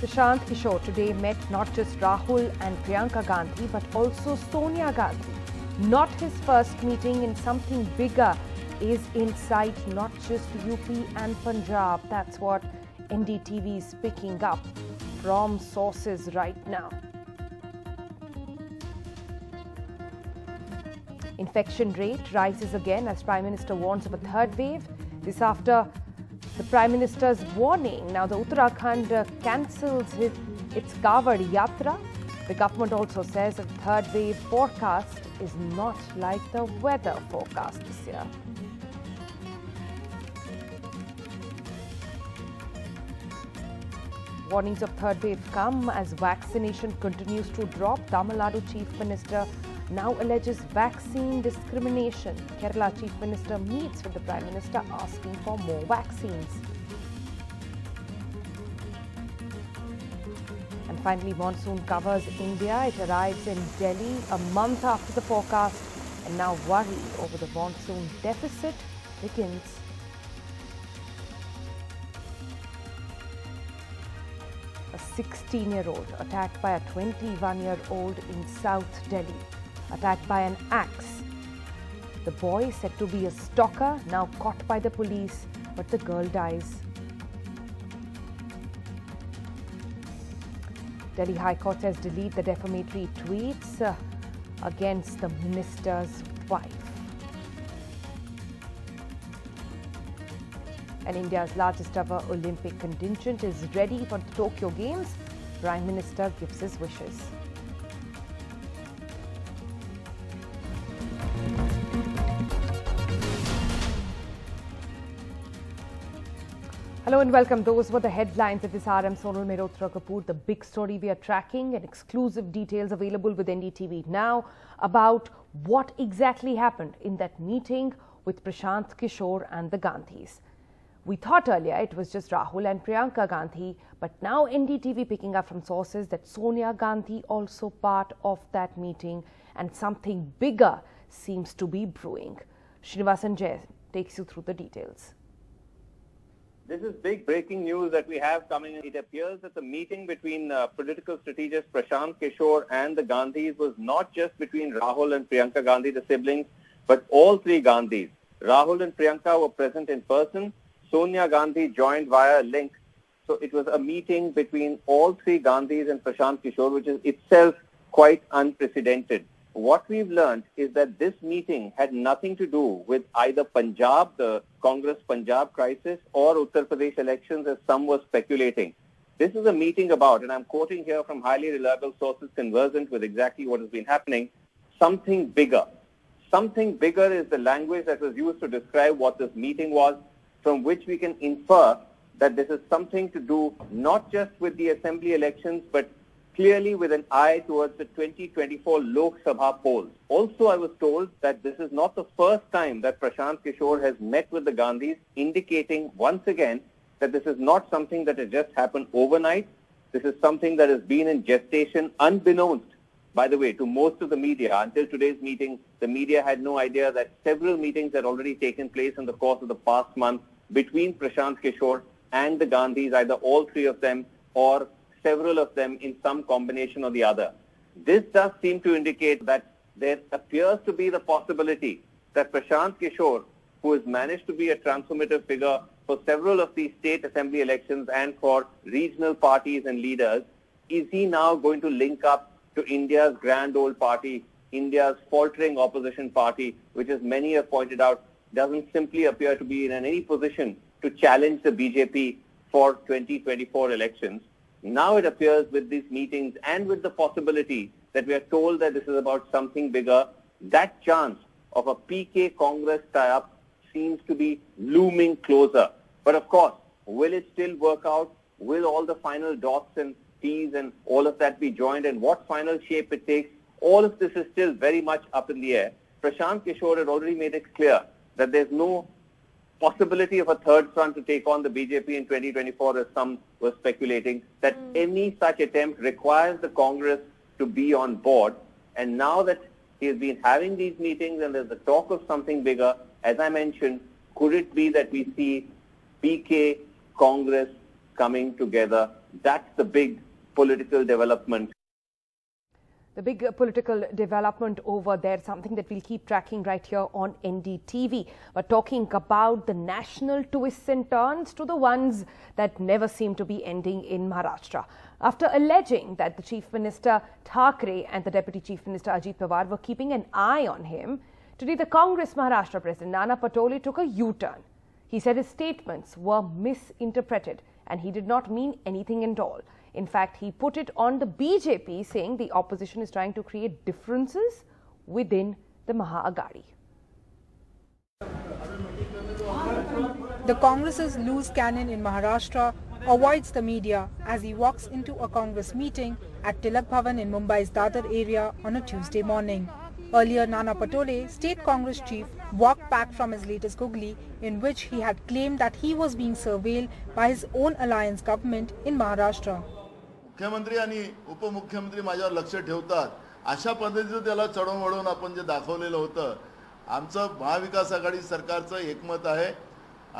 Prashant Kishore today met not just Rahul and Priyanka Gandhi but also Sonia Gandhi. Not his first meeting, and something bigger is in sight, not just UP and Punjab. That's what NDTV is picking up from sources right now. Infection rate rises again as Prime Minister warns of a third wave. This after the Prime Minister's warning. Now the Uttarakhand cancels its Kavad Yatra. The government also says a third wave forecast is not like the weather forecast this year. Warnings of third wave come as vaccination continues to drop. Tamil Nadu Chief Minister now alleges vaccine discrimination. Kerala Chief Minister meets with the Prime Minister asking for more vaccines. And finally, monsoon covers India. It arrives in Delhi a month after the forecast, and now worry over the monsoon deficit begins. A 16-year-old attacked by a 21-year-old in South Delhi. Attacked by an axe. The boy, said to be a stalker, now caught by the police, but the girl dies. Delhi High Court says delete the defamatory tweets against the minister's wife. And India's largest ever Olympic contingent is ready for the Tokyo Games. Prime Minister gives his wishes. Hello and welcome. Those were the headlines at this hour. I'm Sonal Mehrotra Kapoor. The big story we are tracking, and exclusive details available with NDTV now about what exactly happened in that meeting with Prashant Kishore and the Gandhis. We thought earlier it was just Rahul and Priyanka Gandhi, but now NDTV picking up from sources that Sonia Gandhi also part of that meeting, and something bigger seems to be brewing. Srinivasan Jay takes you through the details. This is big breaking news that we have coming in. It appears that the meeting between political strategist Prashant Kishore and the Gandhis was not just between Rahul and Priyanka Gandhi, the siblings, but all three Gandhis. Rahul and Priyanka were present in person. Sonia Gandhi joined via a link. So it was a meeting between all three Gandhis and Prashant Kishore, which is itself quite unprecedented. What we've learned is that this meeting had nothing to do with either Punjab, the Congress Punjab crisis, or Uttar Pradesh elections, as some were speculating. This is a meeting about, and I'm quoting here from highly reliable sources conversant with exactly what has been happening, something bigger. Something bigger is the language that was used to describe what this meeting was, from which we can infer that this is something to do not just with the assembly elections, but clearly with an eye towards the 2024 Lok Sabha polls. Also, I was told that this is not the first time that Prashant Kishore has met with the Gandhis, indicating once again that this is not something that has just happened overnight. This is something that has been in gestation, unbeknownst, by the way, to most of the media. Until today's meeting, the media had no idea that several meetings had already taken place in the course of the past month between Prashant Kishore and the Gandhis, either all three of them or several of them in some combination or the other. This does seem to indicate that there appears to be the possibility that Prashant Kishore, who has managed to be a transformative figure for several of these state assembly elections and for regional parties and leaders, is he now going to link up to India's grand old party, India's faltering opposition party, which, as many have pointed out, doesn't simply appear to be in any position to challenge the BJP for 2024 elections. Now it appears with these meetings and with the possibility that we are told that this is about something bigger, that chance of a PK Congress tie-up seems to be looming closer. But of course, will it still work out? Will all the final dots and T's and all of that be joined, and what final shape it takes? All of this is still very much up in the air. Prashant Kishore had already made it clear that there's no possibility of a third front to take on the BJP in 2024, as some were speculating, that any such attempt requires the Congress to be on board. And now that he has been having these meetings and there's the talk of something bigger, as I mentioned, could it be that we see PK Congress coming together. That's the big political development. The big political development over there, something that we'll keep tracking right here on NDTV. We're talking about the national twists and turns to the ones that never seem to be ending in Maharashtra. After alleging that the Chief Minister Thakre and the Deputy Chief Minister Ajit Pawar were keeping an eye on him, today the Congress Maharashtra President Nana Patole took a U-turn. He said his statements were misinterpreted and he did not mean anything at all. In fact, he put it on the BJP, saying the opposition is trying to create differences within the Maha Aghadi. The Congress's loose cannon in Maharashtra avoids the media as he walks into a Congress meeting at Tilak Bhavan in Mumbai's Dadar area on a Tuesday morning. Earlier, Nana Patole, state Congress chief, walked back from his latest googly in which he had claimed that he was being surveilled by his own alliance government in Maharashtra. मुख्यमंत्री आणि उपमुख्यमंत्री माझ्यावर लक्ष ठेवतात अशा पद्धतीने त्याला चढवून आपण जे दाखवलेलं होतं आमचं महाविकास आघाडी सरकारचं एकमत आहे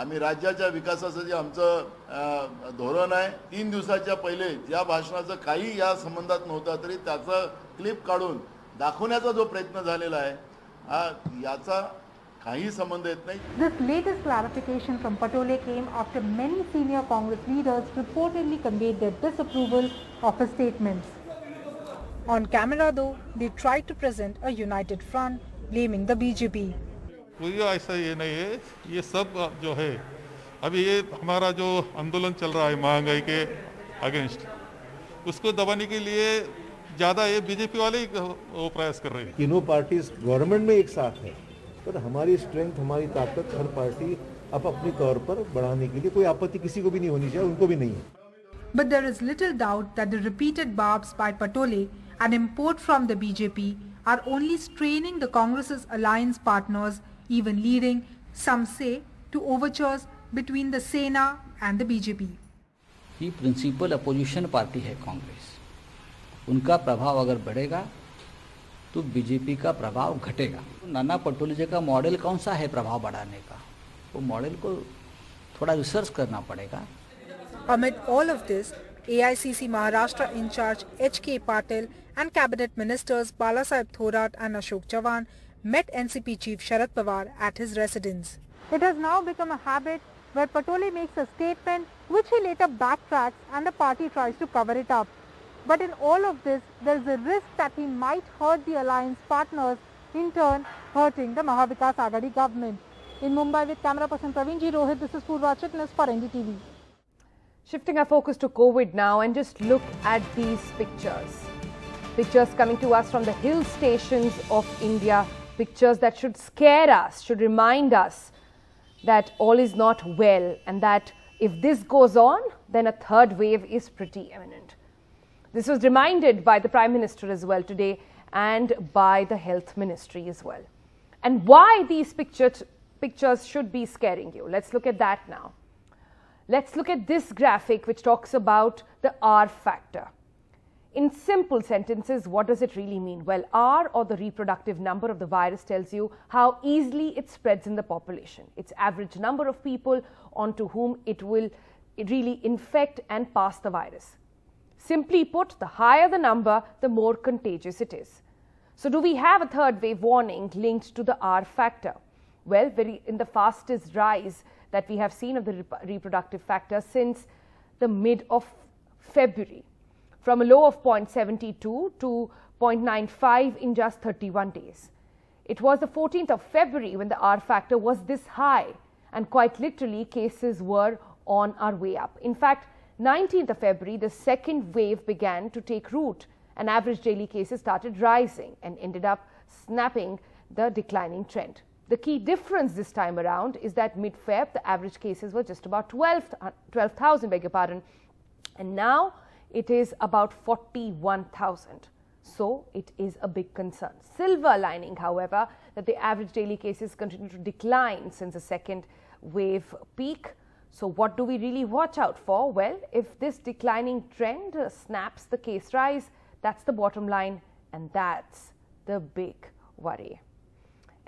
आम्ही राज्याच्या विकासासाठी आमचं धोरण आहे तीन दिवसाच्या पहिले या भाषणाचं काही या संबंधात नव्हतं तरी त्याचा क्लिप काढून दाखवण्याचा जो प्रयत्न झालेला आहे हा याचा काही संबंध येत नाही. This latest clarification from Patole came after many senior Congress leaders reportedly conveyed their disapproval of his statements. On camera though, they tried to present a united front, blaming the BJP. कोई ऐसा ये नहीं है, ये सब जो है, अभी ये हमारा जो आंदोलन चल रहा है महंगाई के अगेंस्ट, उसको दबाने के लिए ज़्यादा ये बीजेपी वाले वो प्रयास कर रहे हैं. तीनों पार्टीज गवर्नमेंट में एक साथ है, पर हमारी स्ट्रेंथ, हमारी ताकत हर पार्टी अब अपने तौर पर बढ़ाने के लिए कोई आपत्ति किसी को भी नहीं होनी चाहिए, उनको भी नहीं है. But there is little doubt that the repeated barbs by Patole, an import from the BJP, are only straining the Congress's alliance partners, even leading, some say, to overtures between the Sena and the BJP. The principal opposition party है कांग्रेस. उनका प्रभाव अगर बढ़ेगा तो BJP का प्रभाव घटेगा. नाना पटोले जी का मॉडल कौन सा है प्रभाव बढ़ाने का, वो मॉडल को थोड़ा रिसर्च करना पड़ेगा. Amid all of this, AICC Maharashtra in charge HK Patel and cabinet ministers Balasaheb Thorat and Ashok Chavan met NCP chief Sharat Bawar at his residence. It has now become a habit where Patole makes a statement which he later backtracks and the party tries to cover it up. But in all of this, there is a risk that he might hurt the alliance partners, in turn hurting the Mahavikas Aghadi government. In Mumbai with camera person Praveen Ji Rohit, this is Purva Chitnis for NDTV. Shifting our focus to COVID now, and just look at these pictures. Pictures coming to us from the hill stations of India. Pictures that should scare us, should remind us that all is not well and that if this goes on, then a third wave is pretty imminent. This was reminded by the Prime Minister as well today and by the Health Ministry as well. And why these pictures should be scaring you. Let's look at that now. Let's look at this graphic which talks about the R factor. In simple sentences, what does it really mean? Well, R, or the reproductive number of the virus, tells you how easily it spreads in the population. It's average number of people onto whom it will really infect and pass the virus. Simply put, the higher the number, the more contagious it is. So do we have a third wave warning linked to the R factor? Well, in the fastest rise that we have seen of the reproductive factor since the mid of February, from a low of 0.72 to 0.95 in just 31 days. It was the 14th of February when the R factor was this high, and quite literally cases were on our way up. In fact, 19th of February, the second wave began to take root and average daily cases started rising and ended up snapping the declining trend. The key difference this time around is that mid-Feb, the average cases were just about 12,000, and now it is about 41,000. So it is a big concern. Silver lining, however, that the average daily cases continue to decline since the second wave peak. So what do we really watch out for? Well, if this declining trend snaps the case rise, that's the bottom line and that's the big worry.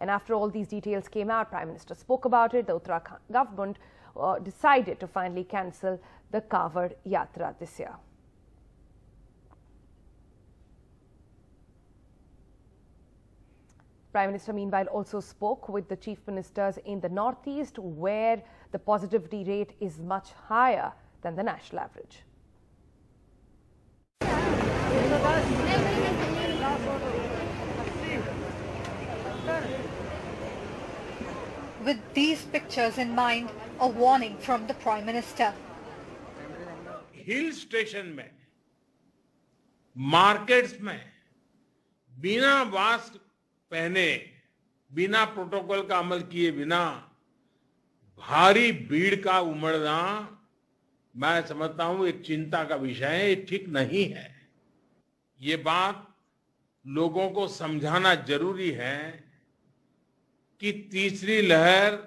And after all these details came out, Prime Minister spoke about it, the Uttarakhand government decided to finally cancel the Kavad Yatra this year. Prime Minister meanwhile also spoke with the chief ministers in the northeast, where the positivity rate is much higher than the national average. With these pictures in mind, a warning from the Prime Minister. Hill station में, markets में, बिना mask पहने, बिना protocol का अमल किए बिना भारी भीड़ का उमड़ना, मैं समझता हूं एक चिंता का विषय है, ठीक नहीं है। ये बात लोगों को समझाना जरूरी है कि तीसरी लहर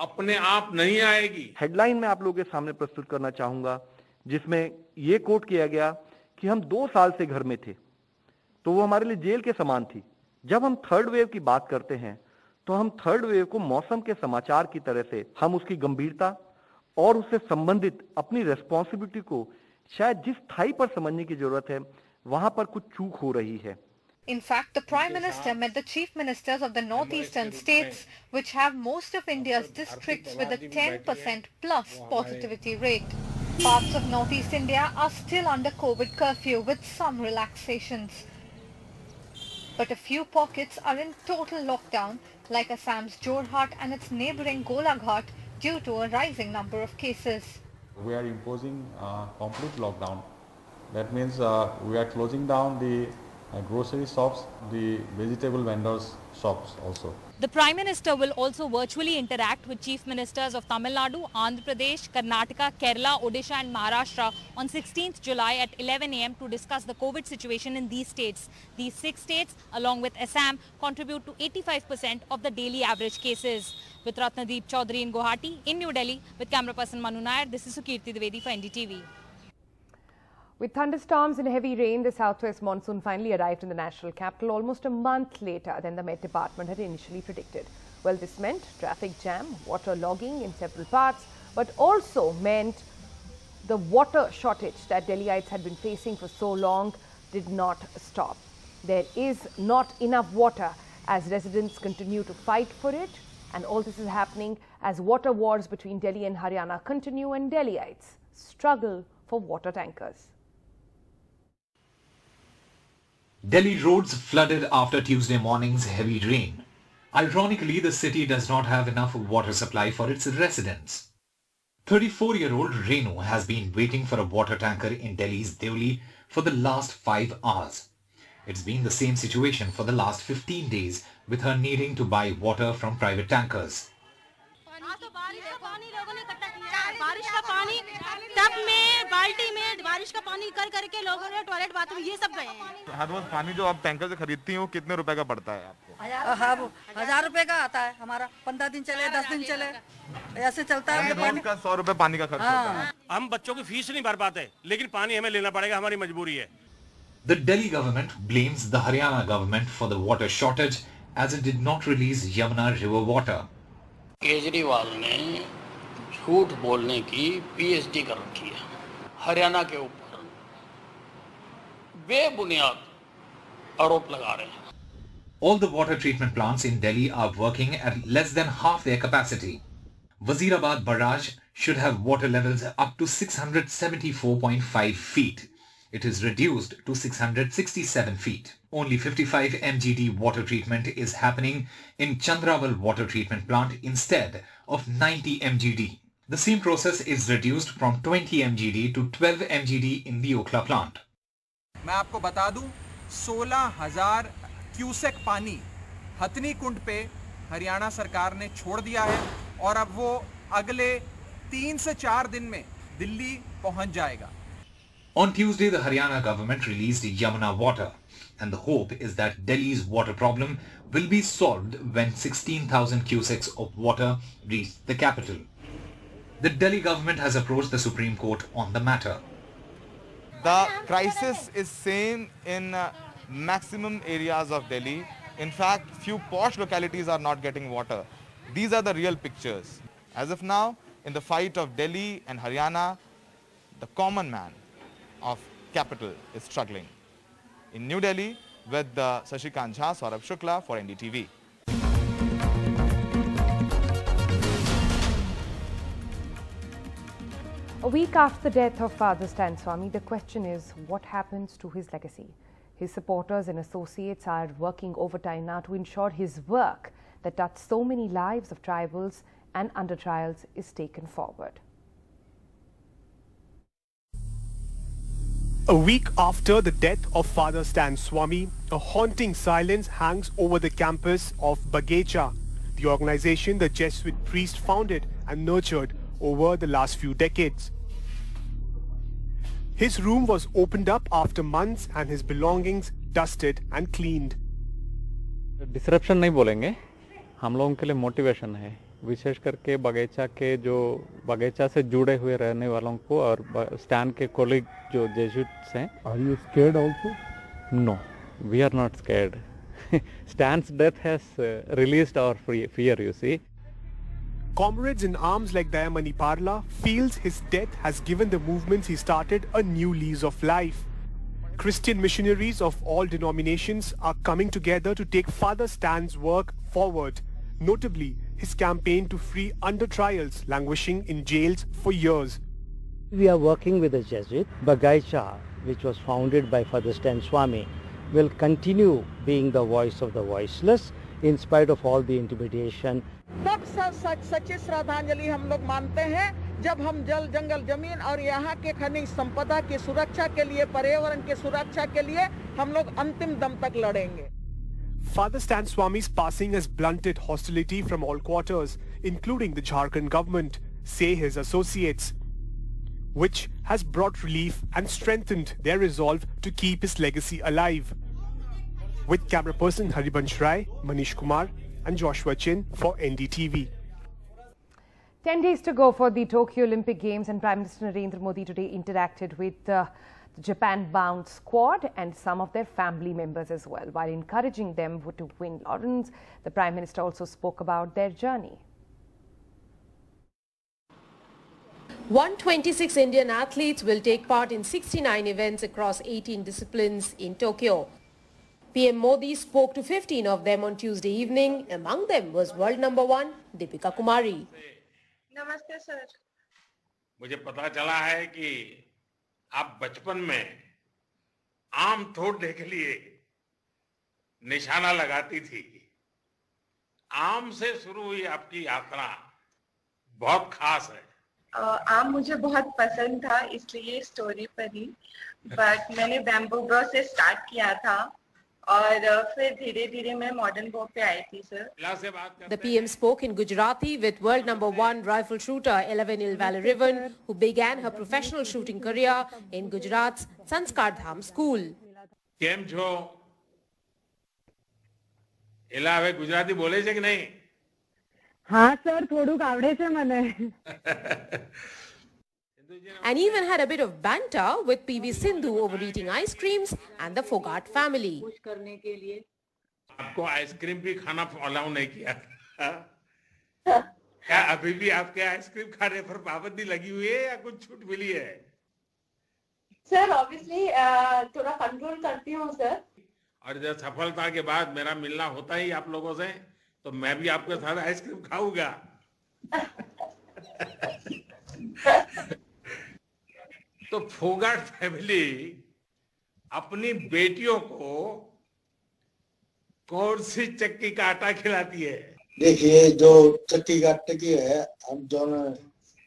अपने आप नहीं आएगी। हेडलाइन में आप लोगों के सामने प्रस्तुत करना चाहूंगा, जिसमें ये कोट किया गया कि हम 2 साल से घर में थे, तो वो हमारे लिए जेल के समान थी। जब हम थर्ड वेव की बात करते हैं, तो हम थर्ड वेव को मौसम के समाचार की तरह से हम उसकी गंभीरता और उससे संबंधित अपनी रेस्पॉन्सिबिलिटी को शायद जिस थाई पर समझने की जरूरत है, वहां पर कुछ चूक हो रही है। In fact, the Prime Minister met the Chief Ministers of the northeastern states, which have most of India's districts with a 10% plus positivity rate. Parts of northeast India are still under COVID curfew with some relaxations. But a few pockets are in total lockdown, like Assam's Jorhat and its neighbouring Golaghat, due to a rising number of cases. We are imposing complete lockdown. That means we are closing down the grocery shops, the vegetable vendors' shops also. The Prime Minister will also virtually interact with Chief Ministers of Tamil Nadu, Andhra Pradesh, Karnataka, Kerala, Odisha and Maharashtra on 16th July at 11 AM to discuss the COVID situation in these states. These 6 states, along with Assam, contribute to 85% of the daily average cases. With Ratnadeep Chaudhary in Guwahati, in New Delhi, with camera person Manu Nair, this is Sukirti Dwivedi for NDTV. With thunderstorms and heavy rain, the southwest monsoon finally arrived in the national capital almost a month later than the Met Department had initially predicted. Well, this meant traffic jam, water logging in several parts, but also meant the water shortage that Delhiites had been facing for so long did not stop. There is not enough water as residents continue to fight for it, and all this is happening as water wars between Delhi and Haryana continue and Delhiites struggle for water tankers. Delhi roads flooded after Tuesday morning's heavy rain. Ironically, the city does not have enough water supply for its residents. 34-year-old Renu has been waiting for a water tanker in Delhi's Deoli for the last 5 hours. It's been the same situation for the last 15 days, with her needing to buy water from private tankers. हम बच्चों की fees नहीं भर पाते, लेकिन पानी हमें लेना पड़ेगा, हमारी मजबूरी है। The Delhi government blames the Haryana government for the water shortage as it did not release Yamuna river water. Kejriwal ने झूठ बोलने की पीएचडी कर रखी है हरियाणा के ऊपर, बेबुनियाद आरोप लगा रहे हैं। All the water treatment plants in Delhi are working at less than half their capacity. Wazirabad barrage should have water levels up to 674.5 feet. It is reduced to 667 feet. Only 55 MGD water treatment is happening in Chandraval water treatment plant instead of 90 MGD. The same process is reduced from 20 MGD to 12 MGD in the Okla plant. मैं आपको बता दूं, 16,000 cusec पानी हथनी कुंड पे हरियाणा सरकार ने छोड़ दिया है और अब वो अगले 3 से 4 दिन में दिल्ली पहुंच जाएगा। On Tuesday, the Haryana government released Yamuna water, and the hope is that Delhi's water problem will be solved when 16,000 cusecks of water reach the capital. The Delhi government has approached the Supreme Court on the matter. The crisis is same in maximum areas of Delhi. In fact, few posh localities are not getting water. These are the real pictures. As of now, in the fight of Delhi and Haryana, the common man of capital is struggling. In New Delhi, with Sashikant Jha, Saurabh Shukla for NDTV. A week after the death of Father Stan Swami, the question is, what happens to his legacy? His supporters and associates are working overtime now to ensure his work that touched so many lives of tribals and under trials is taken forward. A week after the death of Father Stan Swami, a haunting silence hangs over the campus of Bagecha, the organization the Jesuit priest founded and nurtured over the last few decades. His room was opened up after months and his belongings dusted and cleaned. Disruption नहीं बोलेंगे, हम लोगों के लिए motivation है, विशेष करके बगीचा के जो बगीचा से जुड़े हुए रहने वालों को और स्टैन के कोलिग जो जेजुट्स हैं। Are you scared also? No, we are not scared. Stan's death has released our fear, you see. Comrades in arms like Dayamani Parla feels his death has given the movements he started a new lease of life. Christian missionaries of all denominations are coming together to take Father Stan's work forward, notably his campaign to free under trials languishing in jails for years. We are working with the Jesuit. Bagecha, which was founded by Father Stan Swami, will continue being the voice of the voiceless in spite of all the intimidation. तब सच्ची श्रद्धांजलि हम लोग मानते हैं जब हम जल जंगल जमीन और यहाँ के खनिज संपदा की सुरक्षा के लिए पर्यावरण की सुरक्षा के लिए हम लोग अंतिम दम तक लड़ेंगे. Father Stan Swami's passing has blunted hostility from all quarters, including the Jharkhand government, say his associates, which has brought relief and strengthened their resolve to keep his legacy alive. With camera person Haribansh Rai, Manish Kumar, and Joshua Chin for NDTV. 10 days to go for the Tokyo Olympic Games, and Prime Minister Narendra Modi today interacted with the Japan-bound squad and some of their family members as well. While encouraging them to win laurels, the Prime Minister also spoke about their journey. 126 Indian athletes will take part in 69 events across 18 disciplines in Tokyo. PM Modi spoke to 15 of them on Tuesday evening. Among them was world number 1 Deepika Kumari. Namaste sir. मुझे पता चला है कि आप बचपन में आम तोड़ने के लिए निशाना लगाती थी. आम से शुरू हुई आपकी यात्रा बहुत खास है. आम मुझे बहुत पसंद था इसलिए स्टोरी पढ़ी. बट मैंने बैम्बू ब्रो से स्टार्ट किया था. The PM spoke in Gujarati with world number 1 rifle shooter Elevenil Valerivan, who began her professional shooting career in Gujarat's Sanskar Dham school. And even had a bit of banter with PV Sindhu over eating ice creams and the Fogart family. Sir, obviously, थोड़ा control करती हूँ sir. और जब सफलता के बाद मेरा मिलना होता ही आप लोगों से, तो मैं भी आपके साथ आइसक्रीम खाऊंगा. तो फोगाट फैमिली अपनी बेटियों को कौन सी चक्की का आटा खिलाती है? देखिए जो चक्की का आटा की है, हम जो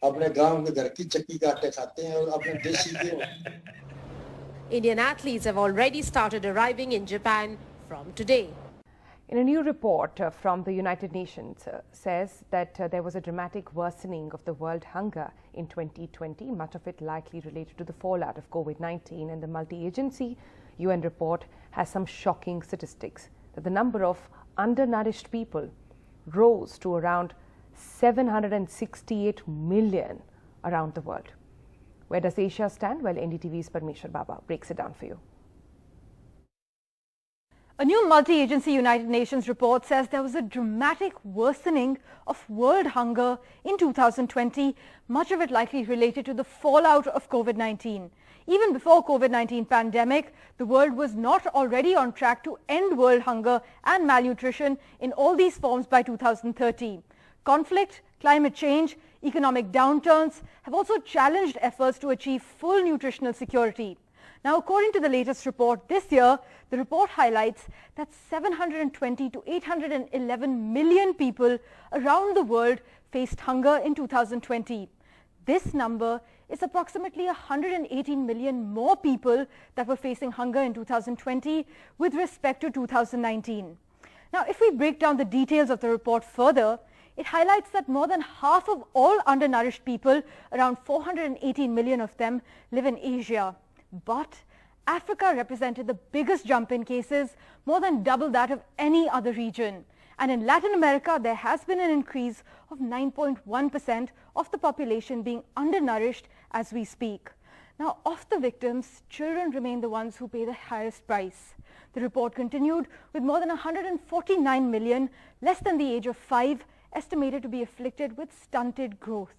अपने गांव के घर की चक्की का आटा खाते हैं और अपने देसी के. Indian athletes have already started arriving in Japan from today. In a new report from the United Nations says that there was a dramatic worsening of the world hunger in 2020, much of it likely related to the fallout of COVID-19, and the multi-agency UN report has some shocking statistics that the number of undernourished people rose to around 768 million around the world. Where does Asia stand? Well, NDTV's Parmeshwar Baba breaks it down for you. A new multi-agency United Nations report says there was a dramatic worsening of world hunger in 2020, much of it likely related to the fallout of COVID-19. Even before COVID-19 pandemic, the world was not already on track to end world hunger and malnutrition in all these forms by 2030. Conflict, climate change, economic downturns have also challenged efforts to achieve full nutritional security. Now, according to the latest report this year, the report highlights that 720 to 811 million people around the world faced hunger in 2020. This number is approximately 118 million more people that were facing hunger in 2020 with respect to 2019. Now, if we break down the details of the report further, it highlights that more than half of all undernourished people, around 418 million of them, live in Asia. But Africa represented the biggest jump in cases, more than double that of any other region. And in Latin America, there has been an increase of 9.1% of the population being undernourished as we speak. Now, of the victims, children remain the ones who pay the highest price. The report continued with more than 149 million, less than the age of 5, estimated to be afflicted with stunted growth.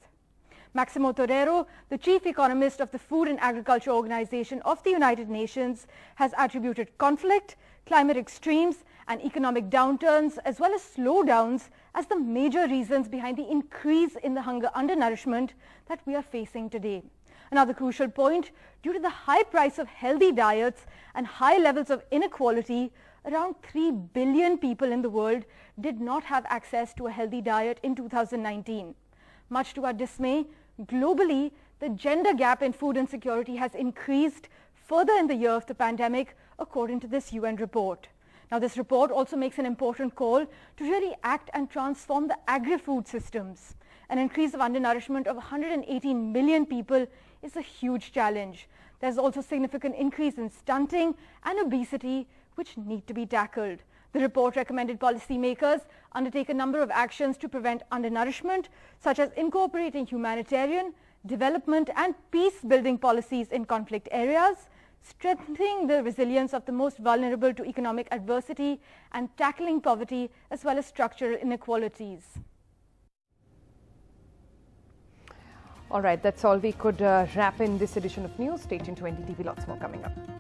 Máximo Torero, the chief economist of the Food and Agriculture Organization of the United Nations, has attributed conflict, climate extremes and economic downturns as well as slowdowns as the major reasons behind the increase in the hunger undernourishment that we are facing today. Another crucial point, due to the high price of healthy diets and high levels of inequality, around 3 billion people in the world did not have access to a healthy diet in 2019. Much to our dismay, globally, the gender gap in food insecurity has increased further in the year of the pandemic, according to this UN report. Now, this report also makes an important call to really act and transform the agri-food systems. An increase of undernourishment of 118 million people is a huge challenge. There's also significant increase in stunting and obesity, which need to be tackled. The report recommended policymakers undertake a number of actions to prevent undernourishment, such as incorporating humanitarian, development and peace-building policies in conflict areas, strengthening the resilience of the most vulnerable to economic adversity, and tackling poverty as well as structural inequalities. All right, that's all we could wrap in this edition of news. Stay tuned to NDTV, lots more coming up.